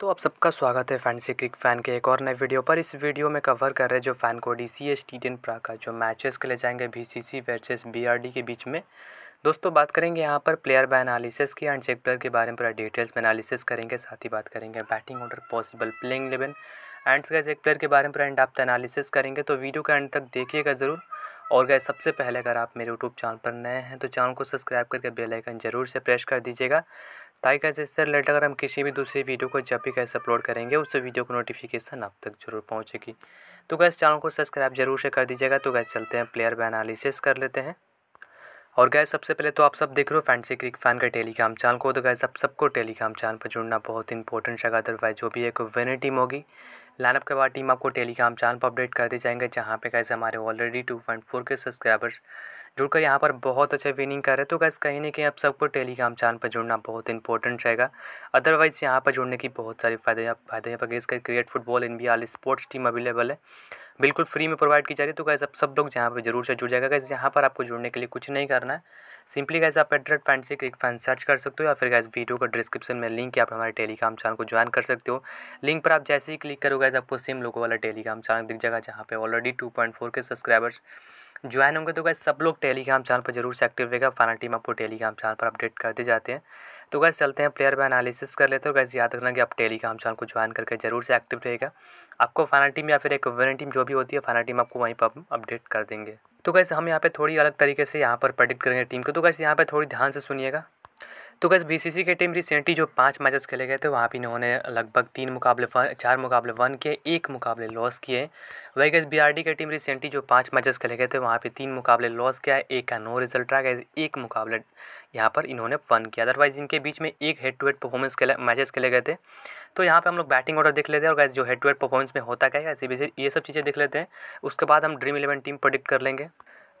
तो आप सबका स्वागत है फैंसी क्रिक फ़ैन के एक और नए वीडियो पर। इस वीडियो में कवर कर रहे हैं जो फ़ैन को DCS T10 प्रा का जो मैचेस के लिए जाएंगे VCC वर्सेस BRD के बीच में। दोस्तों बात करेंगे यहाँ पर प्लेयर बाय एनालिसिस की एंड चेक प्लेयर के बारे में पूरा डिटेल्स में एनालिसिस करेंगे। साथ ही बात करेंगे batting order, possible playing 11 and check player के बारे में पूरा एंड आप एनालिसिस करेंगे। तो वीडियो के एंड तक देखिएगा ज़रूर। और गए सबसे पहले अगर आप मेरे यूट्यूब चैनल पर नए हैं तो चैनल को सब्सक्राइब करके बेल आइकन जरूर से प्रेस कर दीजिएगा, ताकि कैसे इससे रिलेटेड अगर हम किसी भी दूसरी वीडियो को जब भी कैसे अपलोड करेंगे उससे वीडियो को नोटिफिकेशन आप तक जरूर पहुंचेगी। तो गैस चैनल को सब्सक्राइब जरूर से कर दीजिएगा। तो गैस चलते हैं प्लेयर बाय एनालिसिस कर लेते हैं। और गैस सबसे पहले तो आप सब देख रहे हो फैंसी क्रिक फैन का टेलीग्राम चैनल को। तो गैस आप सबको टेलीग्राम चैनल पर जुड़ना बहुत इंपॉर्टेंट है, अदरवाइज जो भी एक विनर टीम होगी लाइनअप के बाद टीम आपको टेलीग्राम चैनल पर अपडेट कर दी जाएंगे, जहाँ पे गैस हमारे ऑलरेडी 2.4 के सब्सक्राइबर्स जुड़कर यहाँ पर बहुत अच्छा विनिंग कर रहे हैं। तो गैस कहीं ना कहीं आप सबको टेलीग्राम चैनल पर जुड़ना बहुत इंपॉर्टेंट रहेगा, अदरवाइज़ यहाँ पर जुड़ने की बहुत सारे फायदे यहाँ पर गैस कर cricket football NBA all sports team available है, बिल्कुल फ्री में प्रोवाइड की जा रही है। तो गैस आप सब लोग यहाँ पर जरूर से जुड़ जाएगा। गैस यहाँ पर आपको जुड़ने के लिए कुछ नहीं करना है, सिंपली गैस आप एड्रेट फैंसी क्रिक फैन सर्च कर सकते हो, या फिर गैस वीडियो का डिस्क्रिप्शन में लिंक है, आप हमारे टेलीग्राम चैनल को ज्वाइन कर सकते हो। लिंक पर आप जैसे ही क्लिक करोगे आपको सेम लोगों वाला टेलीग्राम चैनल दिख जाएगा, जहाँ पे ऑलरेडी 2.4 के सब्सक्राइबर्स ज्वाइन होंगे। तो गैस सब लोग टेलीग्राम चैनल पर जरूर से एक्टिव रहेगा, फाइनल टीम आपको टेलीग्राम चैनल पर अपडेट करते जाते हैं। तो गैस चलते हैं प्लेयर बाय एनालिसिस कर लेते हो। गैस याद रखना कि आप टेलीग्राम चैनल को ज्वाइन करके जरूर से एक्टिव रहेगा, आपको फाइनल टीम या फिर एक विनर टीम जो भी होती है फाइनल टीम आपको वहीं पर अपडेट कर देंगे। तो गैस हम यहाँ पे थोड़ी अलग तरीके से यहाँ पर प्रेडिक्ट करेंगे टीम को, तो गैस यहाँ पे थोड़ी ध्यान से सुनिएगा। तो गैस VCC के टीम रिसेंटली जो 5 मैचेस खेले गए थे वहाँ पे इन्होंने लगभग 4 मुकाबले वन किए, 1 मुकाबले लॉस किए। वही गैस BRD के टीम रिसेंटली जो 5 मैचेस खेले गए थे वहाँ पे 3 मुकाबले लॉस किया, 1 का नो रिजल्ट रहा, गैस 1 मुकाबले यहाँ पर इन्होंने वन किया। अदरवाइज इनके बीच में 1 head to head performance matches खेले गए थे। तो यहाँ पे हम लोग बैटिंग ऑर्डर देख लेते हैं और गैस जो हेड टू हेड परफॉर्मेंस में होता क्या है ऐसे ये सब चीज़ें देख लेते हैं, उसके बाद हम ड्रीम11 टीम प्रेडिक्ट कर लेंगे।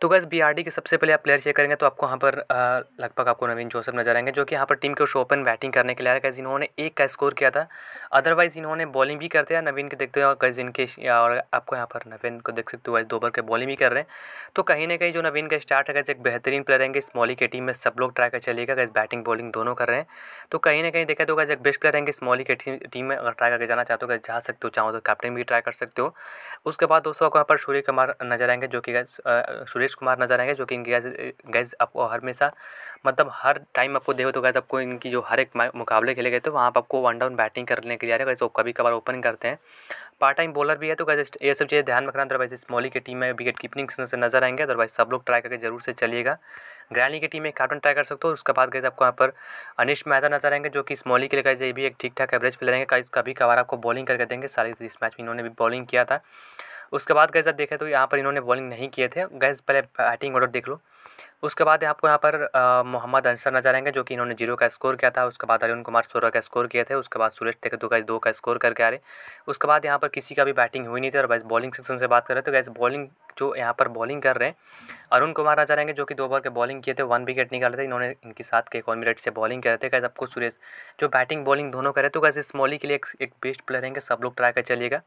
तो गैस BRD के सबसे पहले आप प्लेयर चेक करेंगे तो आपको यहाँ पर लगभग आपको नवीन जोसेफ नजर आएंगे, जो कि यहाँ पर टीम के ओपन बैटिंग करने के लिए आया। गैस इन्होंने 1 का स्कोर किया था, अदरवाइज़ इन्होंने बॉलिंग भी करते हैं नवीन के देखते हैं। गैस इनके और आपको यहाँ पर नवीन को देख सकते हो, गैस 2 ओवर के बॉलिंग भी कर रहे हैं। तो कहीं ना कहीं जो नवीन का स्टार्ट है गैस एक बेहतरीन प्लेयर रहेंगे, स्मॉली के टीम में सब लोग ट्राई कर चलिएगा। गैस बैटिंग बॉलिंग दोनों कर रहे हैं, तो कहीं ना कहीं देखा तो गैस एक बेस्ट प्लेयर रहेंगे। स्मॉली के टीम में अगर ट्राई करके जाना चाहते हो गैस जा सकते हो, चाहो तो कैप्टन भी ट्राई कर सकते हो। उसके बाद दोस्तों आपको यहाँ पर सूर्य कुमार नजर आएंगे, जो कि गैस कुमार नजर आएंगे, जो कि इनकी गैस आपको हमेशा मतलब हर टाइम आपको देखो तो गैस आपको इनकी जो हर एक मुकाबले खेले गए थे वहाँ पर आपको वन डाउन बैटिंग करने के लिए आ रहे हैं। गैस वो कभी कभार ओपनिंग करते हैं, पार्ट टाइम बॉलर भी है। तो गैस ये सब चीज़ें ध्यान रखना। अदरवाइज स्मॉली की टीम में विकेट कीपिंग से नजर आएंगे, अदरवाइज सब लोग ट्राई करके जरूर से चलिएगा। ग्रैनी की टीम में कैप्टन ट्राई कर सकते हो। उसके बाद गैस आपको यहाँ पर अनिश मेहता नजर आएंगे, जो कि स्मॉली के लिए गैस ये भी एक ठीक ठाक एवरेज प्लेयर रहेंगे, गैस कभी कभार आपको बॉलिंग करके देंगे। सारे इस मैच में इन्होंने भी बॉलिंग किया था। उसके बाद गैस आप देखें तो यहाँ पर इन्होंने बॉलिंग नहीं किए थे। गैस पहले बैटिंग ऑर्डर देख लो, उसके बाद आपको यहाँ पर मोहम्मद अंसार नजर आएंगे, जो कि इन्होंने 0 का स्कोर किया था। उसके बाद अरुण कुमार 16 का स्कोर किए थे। उसके बाद सुरेश थे तो गैस 2 का स्कोर करके आ रहे। उसके बाद यहाँ पर किसी का भी बैटिंग हुई नहीं थी। और गैस बॉलिंग सेक्शन से बात करें तो गैस बॉलिंग जो यहाँ पर बॉलिंग कर रहे हैं अरुण कुमार नजर आएंगे, जो कि 2 ओवर के बॉलिंग किए थे, 1 विकेट निकाले थे इन्होंने। इनके साथ के 1 मिनट से बॉलिंग कर रहे थे। गैस आपको सुरेश जो बैटिंग बॉलिंग दोनों करे तो गैस स्मॉली के लिए एक बेस्ट प्लेयर रहेंगे, सब लोग ट्राई कर चलिएगा।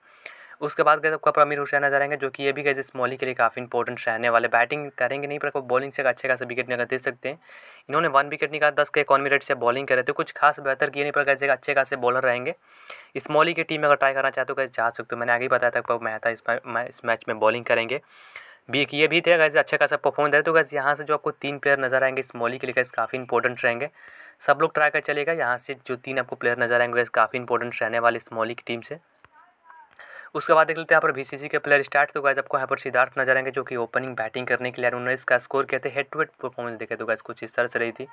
उसके बाद गैस आपको अमीर हुसैन नजर आएंगे, जो कि ये भी गैस स्मॉली के लिए काफ़ी इंपॉर्टेंट रहने वाले। बैटिंग करेंगे नहीं पर आपको बॉलिंग से अच्छे खासा विकेट निकाल दे सकते हैं। इन्होंने 1 विकेट निकाल 10 के 1 मिनट से बॉलिंग करे तो कुछ खास बेहतर किए नहीं पर गैस अच्छे खासे बॉलर रहेंगे। स्मॉली की टीम में अगर ट्राई करना चाहते हो गैस जा सकते हो। मैंने आगे ही बताया था कि मेहता इस मैच में बॉलिंग करेंगे, बी ये भी थे गैस अच्छा खासा परफॉर्मेंस है। तो गैस यहाँ से जो आपको 3 प्लेयर नजर आएंगे स्मॉली के लिए गैस काफ़ी इंपॉर्टेंट रहेंगे, सब लोग ट्राई कर चलेगा। यहाँ से जो 3 आपको प्लेयर नजर आएंगे गैस काफ़ी इंपॉर्टेंट रहने वाले स्मॉली की टीम से। उसके बाद देख लेते हैं यहाँ पर VCC के प्लेयर स्टार्ट। तो गैस आपको यहाँ पर सिद्धार्थ नजर आएंगे, जो कि ओपनिंग बैटिंग करने के लिए 19 का स्कोर किए थे। हेड टू हेड परफॉर्मेंस देखे तो गैस कुछ इस तरह से रही थी,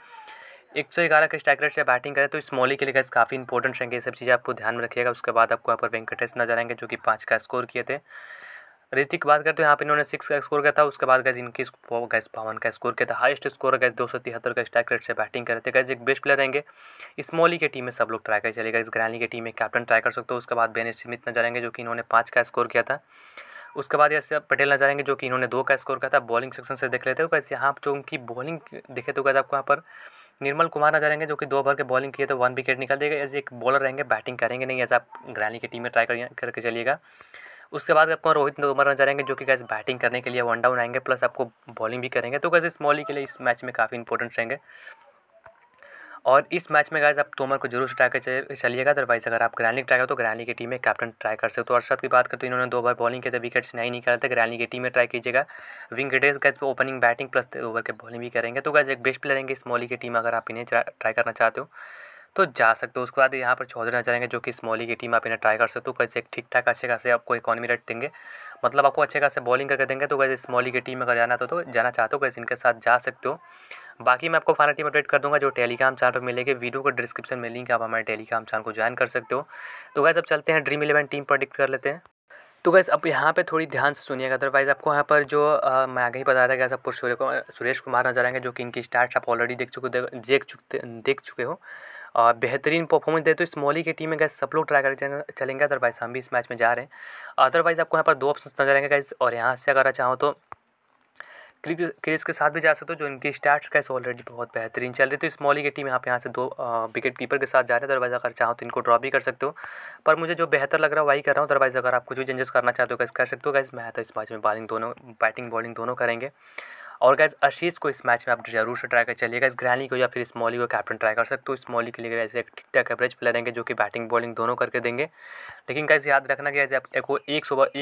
111 के स्ट्राइक रेट से बैटिंग करें तो स्मॉली के लिए गैस काफ़ी इंपॉर्टेंट रहेंगे, ये सब चीज़ें आपको ध्यान में रखिएगा। उसके बाद आपको यहाँ पर वेंकटेश नजर आएंगे, जो कि 5 का स्कोर किए थे। ऋतिक बात करते हैं यहाँ पे इन्होंने 6 का स्कोर किया था। उसके बाद गैस इनकी गैस 52 का स्कोर किया था। हाईएस्ट स्कोर गैस 273 का स्ट्राइक रेट से बैटिंग करते गैस एक बेस्ट प्लेयर रहेंगे। स्मॉली के टीम में सब लोग ट्राई कर चलेगा। इस ग्रैनी की टीम में कैप्टन ट्राई कर सकते हो। उसके बाद बेन स्मिथ नजर आएंगे, जो कि इन्होंने 5 का स्कोर किया था। उसके बाद यशराज पटेल नजर आएंगे, जो कि इन्होंने 2 का स्कोर किया था। बॉलिंग सेक्शन से देख लेते हो गैस यहाँ जो उनकी बॉलिंग देखे तो गैस आपको यहाँ पर निर्मल कुमार नजर आएंगे, जो कि 2 ओवर के बॉलिंग किए तो 1 विकेट निकाल देगा। ऐसे एक बॉलर रहेंगे, बैटिंग करेंगे नहीं, ऐसा आप ग्रैनी की टीम में ट्राई करके चलिएगा। उसके बाद आपको रोहित तोमर नजर आएंगे, जो कि गैस बैटिंग करने के लिए 1 डाउन आएंगे, प्लस आपको बॉलिंग भी करेंगे। तो गैस स्मॉली के लिए इस मैच में काफ़ी इंपॉर्टेंट रहेंगे। और इस मैच में गाइस आप तोमर को जरूर ट्राई कर चलिएगा। अदरवाइज अगर आप ग्रैनी ट्राई करो तो ग्रैनी की टीम में कैप्टन ट्राई कर सकते हो। और अर्शद की बात करते हैं, इन्होंने 2 बार बॉलिंग के थे, विकेट्स नहीं करा था। ग्रैनी की टीम में ट्राई कीजिएगा। विंगडेज guys opening batting plus over के बॉलिंग भी करेंगे, तो गाइस एक बेस्ट प्लेयर रहेंगे इस मौली की टीम। अगर आप इन्हें ट्राई करना चाहते हो तो जा सकते हो। उसके बाद यहाँ पर चौधरी नजर आएंगे जो कि स्मॉली की टीम, आप इन्हें ट्राई कर सकते हो। कैसे एक ठीक ठाक अच्छे खासे आपको इकोनॉमी रेट देंगे, मतलब आपको अच्छे खासे बॉलिंग करके देंगे। तो कैसे स्मॉली की टीम में अगर जाना तो जाना चाहते हो कैसे इनके साथ जा सकते हो। बाकी मैं आपको फाइनल टीम अपडेट कर दूंगा जो टेलीग्राम चैनल पर मिलेगी। वीडियो को डिस्क्रिप्शन में लिंक, आप हमारे टेलीग्राम चैनल को ज्वाइन कर सकते हो। तो कैसे अब चलते हैं ड्रीम11 टीम प्रेडिक्ट कर लेते हैं। तो गैस अब यहाँ पे थोड़ी ध्यान से सुनिएगा। अदरवाइज आपको यहाँ पर जो मैं आगे ही बताया था गैस, आपको सुरेश कुमार नजर आएंगे जो कि इनकी स्टार्ट्स आप ऑलरेडी देख चुके हो। और बेहतरीन परफॉर्मेंस दे तो इस मौली की टीम में गैस सब लोग ट्राई कर चलेंगे। अदरवाइज हम भी इस मैच में जा रहे हैं। अदरवाइज आपको यहाँ पर 2 ऑप्शन नजर आएंगे गैस, और यहाँ से अगर चाहो तो क्रिस के साथ भी जा सकते हो जो इनकी स्टार्ट्स कैसे ऑलरेडी बहुत बेहतरीन चल रही। तो इस मौली की टीम यहाँ से 2 विकेट कीपर के साथ जा रहे हैं। अदरवाइज अगर चाहो तो इनको ड्रॉप भी कर सकते हो, पर मुझे जो बेहतर लग रहा है वही कर रहा हूँ। अदरवाइज अगर आप कुछ भी चेंजेस करना चाहते हो कैसे कर सकते हो। गैस मैं तो इस मैच में बैटिंग बॉलिंग दोनों करेंगे। और गैस आशीष को इस मैच में आप जरूर से ट्राई कर चलिएगा। इस ग्रैनी को या फिर इस मौली को कैप्टन ट्राई कर सकते हो। इस मौली के लिए गैस एक ठीक ठाक एवरेज प्लेयर रहेंगे जो कि बैटिंग बॉलिंग दोनों करके देंगे। लेकिन गैस याद रखना कि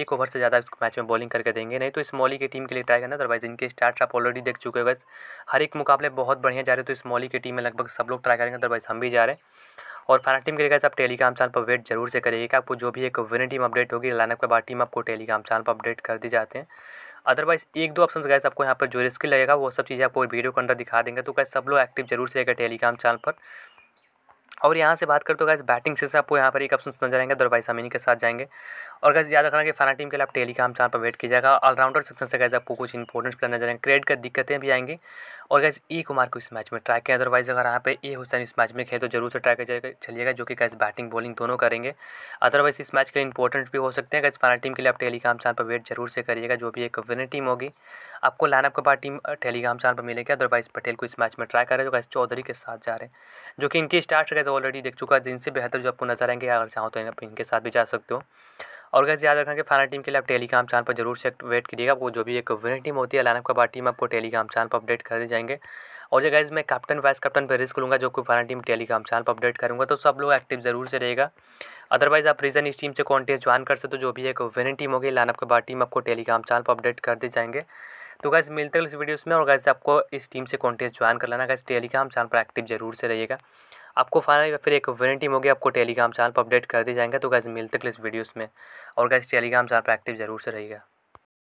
एक ओवर से ज़्यादा इस मैच में बॉलिंग करके देंगे नहीं। तो इस मौली की टीम के लिए ट्राई करना। अदरवाइज इनके स्टार्ट्स आप ऑलरेडी देख चुके हो, गैस हर एक मुकाबले बहुत बढ़िया जा रहे हैं। तो इस मौली की टीम में लगभग सब लोग ट्राई करेंगे। अदरवाइज हम भी जा रहे हैं। और फाइनल टीम के लिए गैस आप टेलीग्राम चैनल पर वेट जरूर से करिएगा कि आपको जो भी एक विनिंग टीम अपडेट होगी लाइनअप के बाद टीम आपको टेलीग्राम चैनल पर अपडेट कर दी जाते हैं। अदरवाइज 1-2 ऑप्शन गैस आपको यहाँ पर जो रिस्की लगेगा वो सब चीज़ें आपको वीडियो के अंदर दिखा देंगे। तो गैस सब लोग एक्टिव जरूर से रहेगा टेलीग्राम चैनल पर। और यहाँ से बात करते हो गैस बैटिंग से आपको यहाँ पर एक ऑप्शन नजर आएंगे। अदरवाइज हम इनके साथ जाएंगे। और गैस याद रखना कि फाइनल टीम के लिए आप टेलीग्राम चैनल पर वेट कीजिएगा। ऑलराउंडर सेक्शन से गैस आपको कुछ इंपॉर्टेंट प्लेयर नजर आएंगे, क्रेड का दिक्कतें भी आएंगी। और गैस ई कुमार को इस मैच में ट्राई किया। अदरवाइज अगर यहाँ पे ए हुसैन इस मैच में खेल तो जरूर से ट्राई कर चलिएगा जो कि गैस बैटिंग बॉलिंग दोनों करेंगे। अदरवाइज इस मैच के लिए इंपॉर्टेंट भी हो सकते हैं। गैस फाइनल टीम के लिए आप टेलीग्राम चैनल पर वेट जरूर से करिएगा। जो भी एक विनर टीम होगी आपको लाइनअप के बाद टीम टेलीग्राम चैनल पर मिलेगी। अदरवाइज पटेल को इस मैच में ट्राई करें। तो गैस चौधरी के साथ जा रहे हैं जो कि इनकी स्टार्ट ऑलरेडी देख चुका है। दिन से बेहतर जो आपको नजर आएंगे, अगर चाहो तो इनके साथ भी जा सकते हो। और गैस याद रखना कि फाइनल टीम के लिए आप टेलीग्राम चैनल पर जरूर से वेट करिएगा। वो जो भी एक विनर टीम होती है लाइनअप के बाद टीम आपको टेलीग्राम चैनल पर अपडेट कर दी जाएंगे। और जो गैस मैं कैप्टन वाइस कैप्टन पर रिस्क लूँगा जो कि फाइनल टीम टेलीग्राम चैनल पर अपडेट करूँगा। तो सब लोग एक्टिव जरूर से रहेगा। अदरवाइज आप रीजन इस टीम से कॉन्टेस्ट ज्वाइन कर सकते हो। जो भी एक विनर टीम होगी लाइनअप के बाद टीम आपको टेलीग्राम चैनल पर अपडेट कर दी जाएंगे। तो गैस मिलते हैं इस वीडियोस में। और गैस आपको इस टीम से कॉन्टेस्ट ज्वाइन कर लेना। गैस टेलीग्राम चैनल पर एक्टिव जरूर से रहिएगा। आपको फाइनल या फिर एक विनिंग टीम होगी आपको टेलीग्राम चैनल पर अपडेट कर दी जाएंगे। तो गैस मिलते हैं इस वीडियोस में। और गैस टेलीग्राम चैनल पर एक्टिव जरूर से रहिएगा।